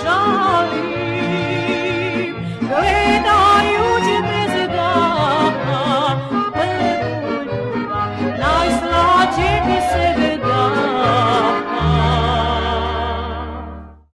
Așa